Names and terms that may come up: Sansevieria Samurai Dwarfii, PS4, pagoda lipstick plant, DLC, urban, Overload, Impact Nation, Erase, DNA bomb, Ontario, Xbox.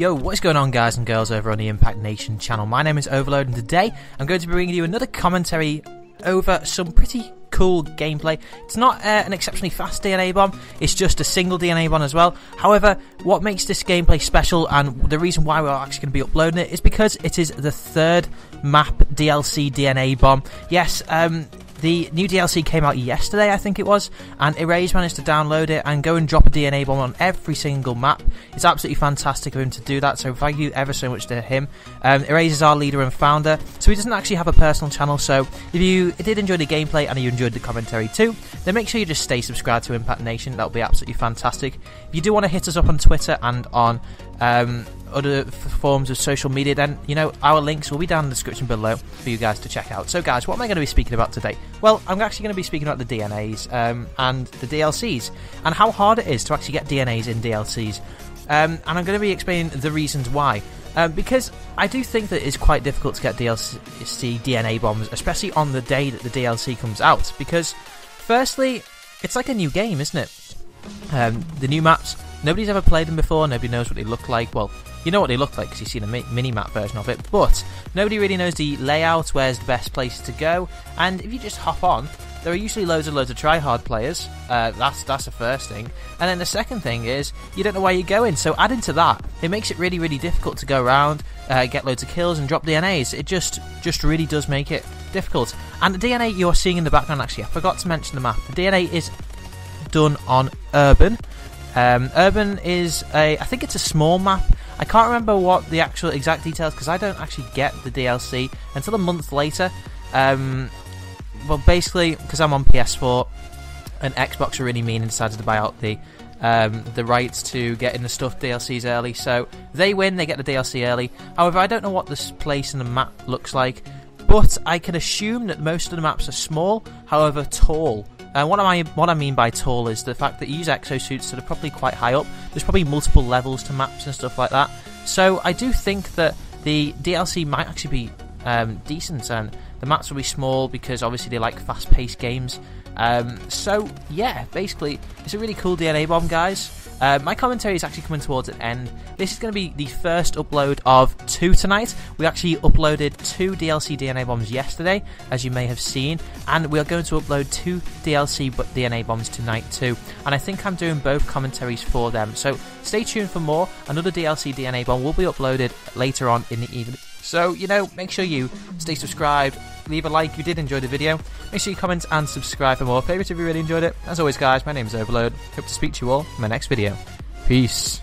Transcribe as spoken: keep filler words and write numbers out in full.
Yo, what's going on guys and girls over on the Impact Nation channel? My name is Overload and today I'm going to be bringing you another commentary over some pretty cool gameplay. It's not uh, an exceptionally fast D N A bomb, it's just a single D N A bomb as well. However, what makes this gameplay special and the reason why we're actually going to be uploading it is because it is the third map D L C D N A bomb. Yes, um... the new D L C came out yesterday, I think it was, and Erase managed to download it and go and drop a D N A bomb on every single map. It's absolutely fantastic of him to do that, so thank you ever so much to him. Um, Erase is our leader and founder, so he doesn't actually have a personal channel, so if you did enjoy the gameplay and you enjoyed the commentary too, then make sure you just stay subscribed to Impact Nation. That'll be absolutely fantastic. If you do want to hit us up on Twitter and on um, other forms of social media, then you know our links will be down in the description below for you guys to check out. So guys, what am I going to be speaking about today? Well, I'm actually going to be speaking about the D N As um, and the D L Cs and how hard it is to actually get D N As in D L Cs, um, and I'm going to be explaining the reasons why, um, because I do think that it's quite difficult to get D L C D N A bombs, especially on the day that the D L C comes out, because firstly it's like a new game, isn't it? Um, the new maps, nobody's ever played them before, nobody knows what they look like. Well, you know what they look like because you've seen a mi mini-map version of it, but nobody really knows the layout, where's the best place to go, and if you just hop on, there are usually loads and loads of try-hard players. Uh, that's that's the first thing. And then the second thing is, you don't know where you're going, so adding to that, it makes it really, really difficult to go around, uh, get loads of kills and drop D N As. It just, just really does make it difficult. And the D N A you're seeing in the background, actually, I forgot to mention the map. The D N A is done on Urban. Um, Urban is a, I think it's a small map. I can't remember what the actual exact details because I don't actually get the D L C until a month later. Um, well, basically, because I'm on P S four and Xbox are really mean and decided to buy out the um, the rights to getting the stuff D L Cs early, so they win, they get the D L C early. However, I don't know what this place in the map looks like, but I can assume that most of the maps are small, however tall. Uh, what, am I, what I mean by tall is the fact that you use exosuits that are probably quite high up. There's probably multiple levels to maps and stuff like that. So I do think that the D L C might actually be um, decent, and the maps will be small because obviously they like fast-paced games. Um, so yeah, basically it's a really cool D N A bomb, guys. Uh, my commentary is actually coming towards an end. This is going to be the first upload of two tonight. We actually uploaded two D L C D N A bombs yesterday, as you may have seen, and we are going to upload two D L C but D N A bombs tonight too. And I think I'm doing both commentaries for them. So stay tuned for more. Another D L C D N A bomb will be uploaded later on in the evening. So, you know, make sure you stay subscribed, leave a like if you did enjoy the video, make sure you comment and subscribe for more favourites if you really enjoyed it. As always guys, my name is Overload, hope to speak to you all in my next video. Peace.